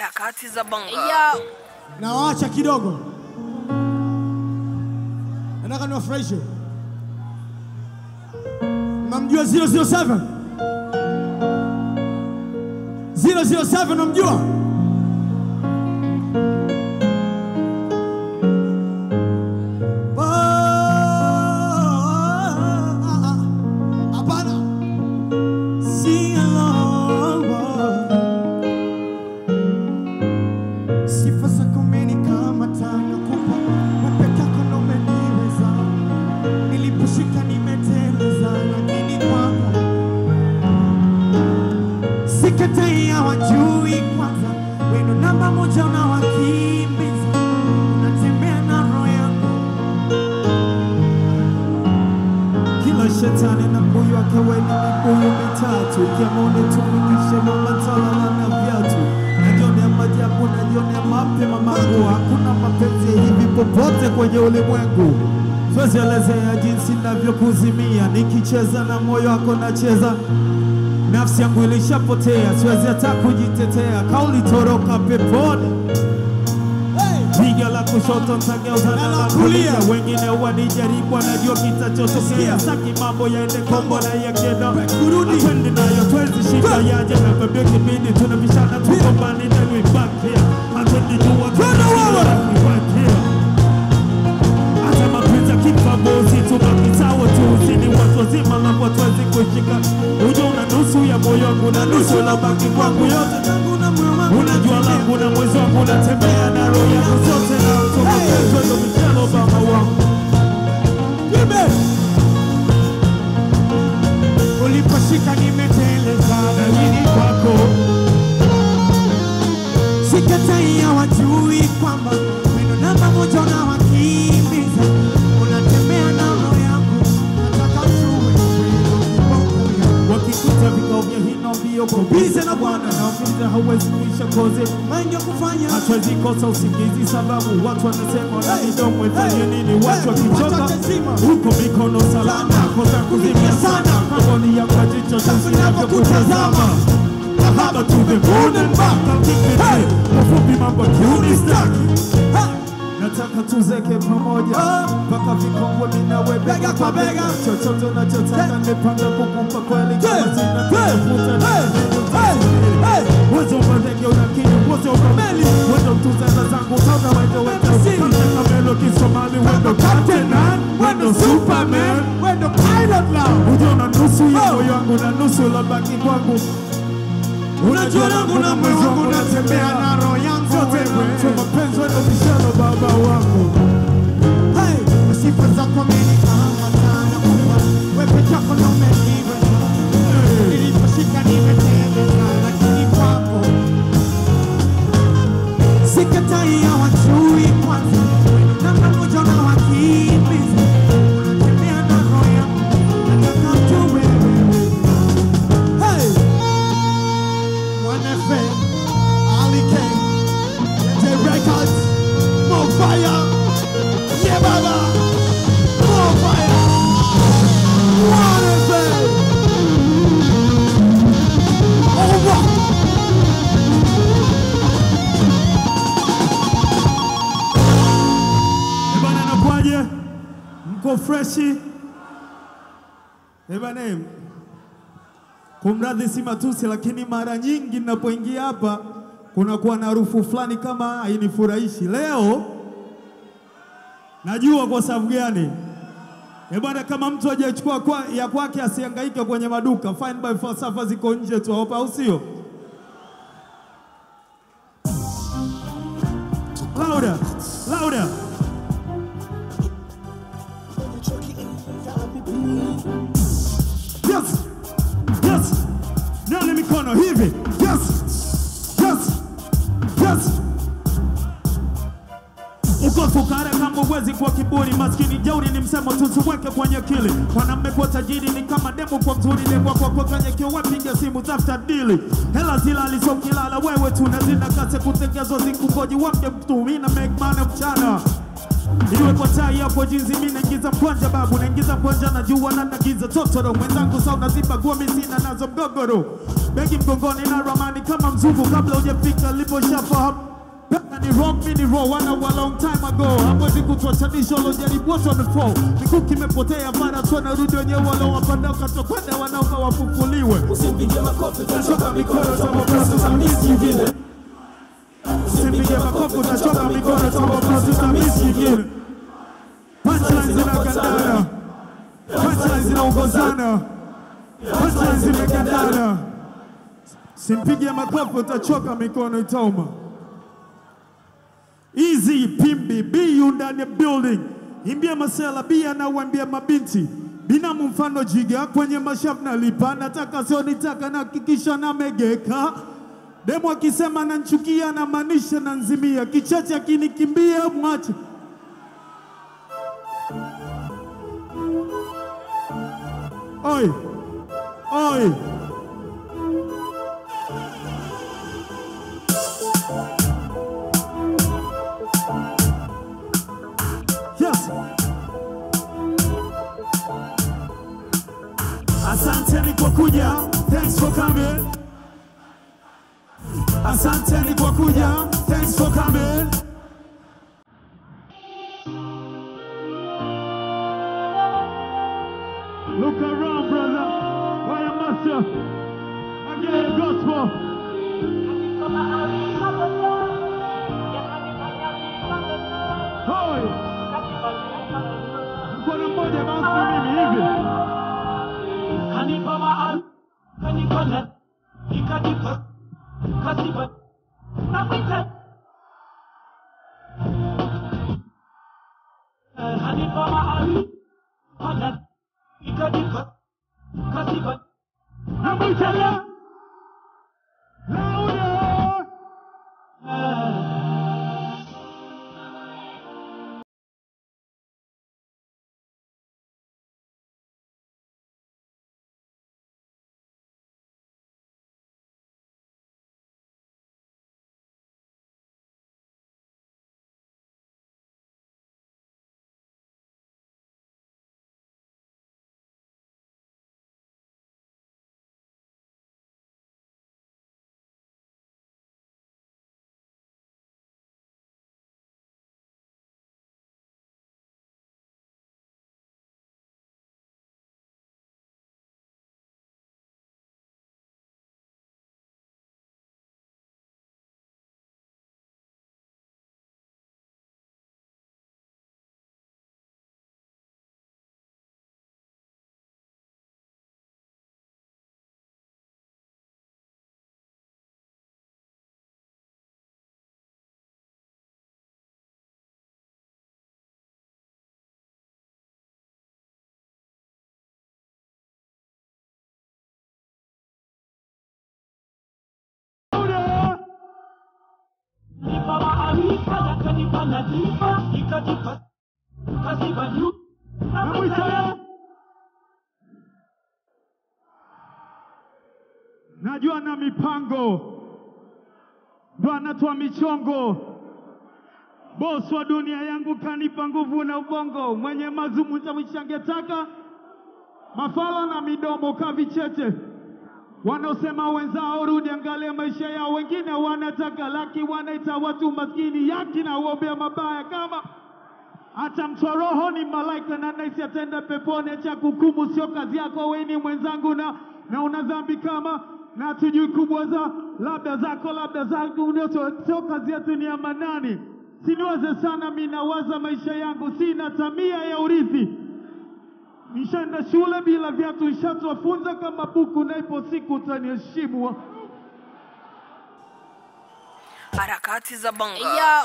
harakati za banga. Na waacha kidogo. Nataka niwafurahishe. Mnamjua 007? 007 mnamjua? Nikicheza na moyo wako nacheza, nafsi yangu ilishapotea, siwezi hata kujitetea, kauli toroka peponi. Piga la kushoto nitageuza na kulia, wengine wanijaribu wanajua kitachotokea, sitaki mambo yaende kombo na yakienda kurudi twende nayo, twende shida yaje na bebe kipindi tunabishana tukombani ndani ipakia hatundi jua tunawaona Bosi tunakitawa tuusini wazima na watuwezi kushika Ujo una nusu ya moyo wangu na nusu la baki kwangu yote Unajua langu na mwezo wangu na tembea na roho yangu zote na utoka kwezo Michelle Obama wangu Uliposhika nimeteleza na nini kwako Sikatai ya wajui kwamba Meno namba moja na wakimiza Kikuta vikao vya hino vio kubize na bwana na umiza hawezi kuisha koze Maingi ya kufanya Atwezi kosa usingizi sababu watu wanasema na idomwe Fanya nini watu wakichoka Huko mikono salama Kosa kuzimia sana Kagoni ya mkajicho Tafina vya kutazama Kahaba to the moon and back Kikite Kufupi mambo kiuni staki Nataka tuzeke pamoja Paka vikongwe minawe bega kwa bega Chochoto na chotaka nipanga kukumpa kweli Kipati na kutefuta na kutefuta Wazo mateke unakini wazo kameli Wendo tuzana zangu tauta wendo wendo Kante kamelo kisomali wendo Captain Han Wendo Superman Wendo Pilot Love Ujo na nusu yao yangu na nusu la baki kwangu Unajua langu na mwangu natembea na roho yangu wewe Chuma penzo eno mishano baba wangu Masifa zako mini kama sana kuwa Wepe chako na umeniwe Niliposhika nimeteleza lakini kwako Sikatai ya wachui kwanza Namba moja na wakimiza Unatembea na roho yangu Nataka mjue More fire, yeah, Baba. More fire. What is it? Over. Ebana na kwaje? Mko freshi? Ebana, kumradhi si matusi lakini mara nyingi ninapoingia hapa Kuna kuwa na harufu fulani kama hainifurahishi leo najua kwa sababu gani eh bwana kama mtu hajachukua kwa ya kwake asihangaike kwenye maduka fine by falsafa ziko nje tu hapa au sio Louder louder Yes yes Nani mikono hivi Yes Yes. Ukofukara kama uwezi kwa kiburi Maskini jauri ni msemo tutuweke kwenye akili Wanamme kwa tajiri ni kama demu kwa mzuri Legwa kwa kwenye kiwa pinga simu tafuta dili Hela zila aliso kilala wewe tunazina kase kutengezo zikungoji wake mtu Mina make money mchana Iwe kwa chai hapo jinsi mine ngiza mkwanja babu Na ngiza mkwanja na juwa na nagiza totoro Mwenzangu sauna zipa guwa misina nazo mgogoro Make him go gone in a Romani, come on Zubu, come blow your finger, lipo shuffle up. And the wrong mini row, 1 hour long time ago. I'm going to go to a tradition on the boss on the phone. The cookie me potato, I'm going to go to the wall up and down, because I'm going to go to the wall. Easy Pimbi, be you down the building. Imbia masela, be ya na wambia mabinti. Bina mfano jiga kwenye mashafna lipa. Nataka sio nitaka na kikisha na megeka. Demo akisema na nchukia na manisha na nzimia. Kichacha kinikimbia mwacha. Oi, oi. Asante ni kwa kuja, thanks for coming. Asante ni kwa kuja, thanks for coming. Look around, brother. Why am I here? I get the gospel. Hoi! Mkono mmoja basi mimi hivi. Najua na mipango Bwana twa michongo Boss wa dunia yangu kanipa nguvu na ubongo Mwenye mazumu nchangetaka Mafala na midomo kavichete Wanaosema wenzao rudi angalia maisha yao wengine wanataka laki wanaita watu maskini yaki na uombea mabaya kama hata mtoroho ni malaika na naisi atenda peponi acha kukumu sio kazi yako wewe ni mwenzangu na una dhambi kama na tujui kubwa za labda zako labda zangu sio kazi yetu ni amanani siniwaze sana mimi nawaza maisha yangu sina tamia ya urithi Nishanda shule bila viatu nishatu wafunza kama buku na ipo siku utaniheshimu Harakati za banga